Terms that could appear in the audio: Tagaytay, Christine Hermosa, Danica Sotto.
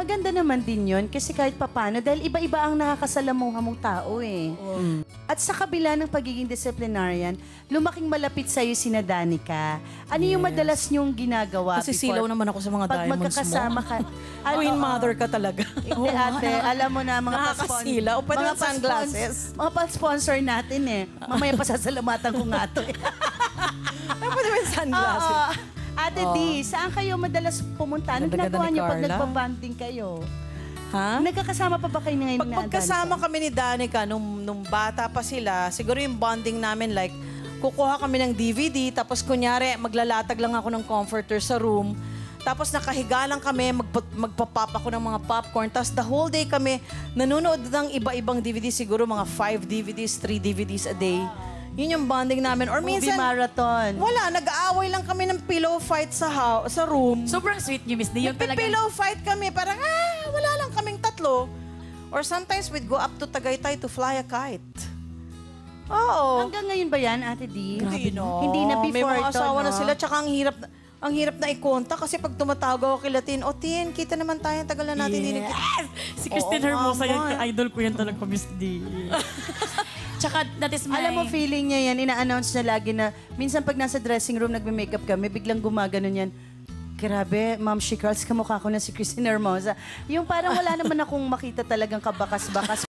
Maganda naman din yun kasi kahit papano dahil iba-iba ang nakakasalamuha mong tao eh. Mm. At sa kabila ng pagiging disciplinarian, lumaking malapit sa'yo sina Danica. Ano yung madalas niyong ginagawa? Kasi silaw naman ako sa mga diamonds mo. Ka, Queen mother ka talaga. Hindi ate, alam mo na mga nakakasila o pwede mga sunglasses. Mga pa-sponsor natin eh. Mamaya pasasalamatan ko nga ito eh. Pwede mo yung sunglasses. Ate D, saan kayo madalas pumunta? Anong ginagawa niyo pag nagpa-banding kayo? Ha? Nagkakasama pa ba kayo ngayon na Pagkasama kami ni Danica, nung bata pa sila, siguro yung bonding namin like, kukuha kami ng DVD, tapos kunyari, maglalatag lang ako ng comforter sa room, tapos nakahiga lang kami, magpapap ako ng mga popcorn, tapos the whole day kami, nanonood ng iba-ibang DVD, siguro mga 5 DVDs, 3 DVDs a day. Yun yung bonding namin. Or minsan, marathon. Wala, nag-aaway lang kami ng pillow fight sa room. Sobrang sweet niyo, Miss D. Pillow fight kami, parang wala lang kaming tatlo. Or sometimes we'd go up to Tagaytay to fly a kite. Oo. Hanggang ngayon ba yan, Ate D? Grabe, no. Hindi na before. May mga asawa na sila, tsaka ang hirap na i-konta kasi pag tumatawag ako kay Latin, "O, Tin, kita naman tayo, tagal na natin din." Yes! Si Christine Hermosa, yung idol ko yan talaga, Miss D. Tsaka, alam mo, feeling niya yan, ina-announce niya lagi na, minsan pag nasa dressing room, nagme-makeup kami, biglang gumagano yan, "Grabe, Ma'am She Curls, kamukha ko na si Christine Hermosa." Yung parang wala naman akong makita talagang kabakas-bakas.